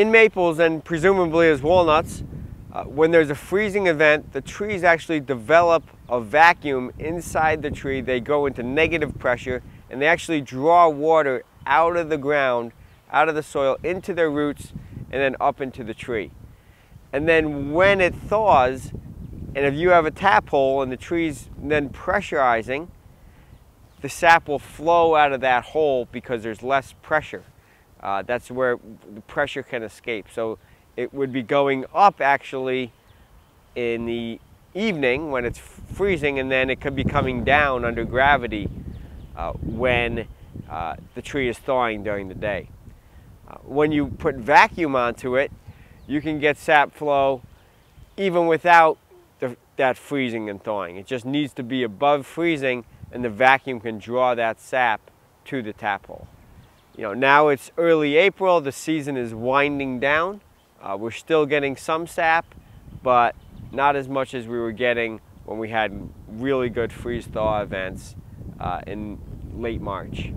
in maples and presumably as walnuts, when there's a freezing event, the trees actually develop a vacuum inside the tree. They go into negative pressure and they actually draw water out of the ground, out of the soil, into their roots and then up into the tree. And then when it thaws, and if you have a tap hole and the tree's then pressurizing, the sap will flow out of that hole because there's less pressure. That's where the pressure can escape. So it would be going up actually in the evening when it's freezing, and then it could be coming down under gravity when the tree is thawing during the day. When you put vacuum onto it, you can get sap flow even without that freezing and thawing. It just needs to be above freezing, and the vacuum can draw that sap to the tap hole. You know, now it's early April, the season is winding down. We're still getting some sap, but not as much as we were getting when we had really good freeze-thaw events in late March.